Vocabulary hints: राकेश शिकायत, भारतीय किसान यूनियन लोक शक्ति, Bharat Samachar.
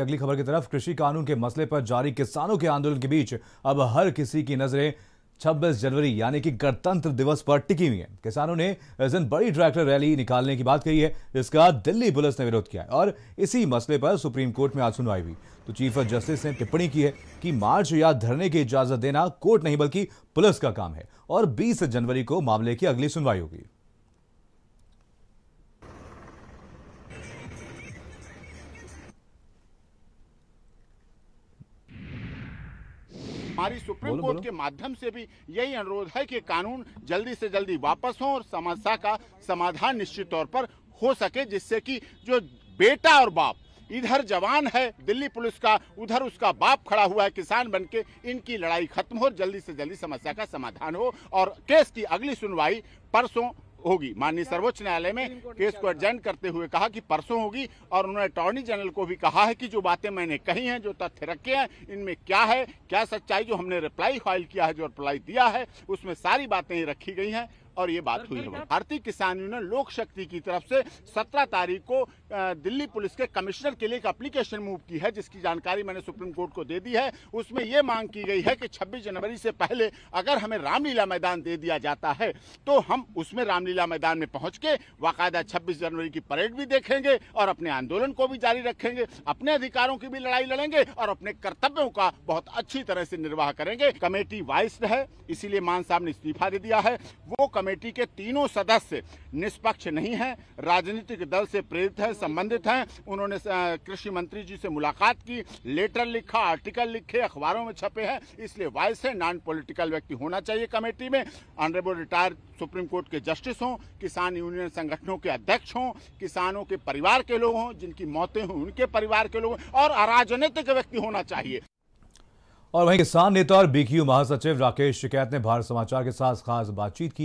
कि अगली खबर की तरफ, कृषि कानून के मसले पर जारी किसानों के आंदोलन के बीच अब हर किसी की नजरें 26 जनवरी यानी कि गणतंत्र दिवस पर टिकी हुई है। किसानों ने इस दिन बड़ी ट्रैक्टर रैली निकालने की बात कही है, जिसका दिल्ली पुलिस ने विरोध किया है और इसी मसले पर सुप्रीम कोर्ट में आज सुनवाई हुई तो चीफ जस्टिस ने टिप्पणी की है कि मार्च या धरने की इजाजत देना कोर्ट नहीं बल्कि पुलिस का काम है और 20 जनवरी को मामले की अगली सुनवाई होगी। हमारी सुप्रीम कोर्ट के माध्यम से भी यही अनुरोध है कि कानून जल्दी से जल्दी वापस हो और समस्या का समाधान निश्चित तौर पर हो सके, जिससे कि जो बेटा और बाप, इधर जवान है दिल्ली पुलिस का, उधर उसका बाप खड़ा हुआ है किसान बनके, इनकी लड़ाई खत्म हो, जल्दी से जल्दी समस्या का समाधान हो और केस की अगली सुनवाई परसों होगी। माननीय सर्वोच्च न्यायालय में केस को एडजर्न करते हुए कहा कि परसों होगी और उन्होंने अटॉर्नी जनरल को भी कहा है कि जो बातें मैंने कही हैं, जो तथ्य रखे हैं, इनमें क्या है, क्या सच्चाई, जो हमने रिप्लाई फाइल किया है, जो रिप्लाई दिया है, उसमें सारी बातें रखी गई हैं और ये बात हुई है। भारतीय किसान यूनियन लोक शक्ति की तरफ से 17 तारीख को दिल्ली पुलिस के कमिश्नर के लिए एक एप्लीकेशन मूव की है, जिसकी जानकारी मैंने सुप्रीम कोर्ट को दे दी है। उसमें ये मांग की गई है कि 26 जनवरी से पहले अगर हमें रामलीला मैदान दे दिया जाता है तो हम उसमें रामलीला मैदान में पहुंच के बाकायदा 26 जनवरी की परेड भी देखेंगे और अपने आंदोलन को भी जारी रखेंगे, अपने अधिकारों की भी लड़ाई लड़ेंगे और अपने कर्तव्यों का बहुत अच्छी तरह से निर्वाह करेंगे। कमेटी वाइस है, इसीलिए मान साहब ने इस्तीफा दे दिया है। वो कमेटी के तीनों सदस्य निष्पक्ष नहीं हैं, राजनीतिक दल से प्रेरित हैं, संबंधित हैं। उन्होंने कृषि मंत्री जी से मुलाकात की, लेटर लिखा, आर्टिकल लिखे, अखबारों में छपे हैं, इसलिए वाइस है, नॉन पॉलिटिकल व्यक्ति होना चाहिए कमेटी में। ऑनरेबल रिटायर्ड सुप्रीम कोर्ट के जस्टिस हों, किसान यूनियन संगठनों के अध्यक्ष हों, किसानों के परिवार के लोग हों, जिनकी मौतें हों उनके परिवार के लोग और अराजनीतिक व्यक्ति होना चाहिए। और वहीं किसान नेता और BQ महासचिव राकेश शिकायत ने भारत समाचार के साथ खास बातचीत की।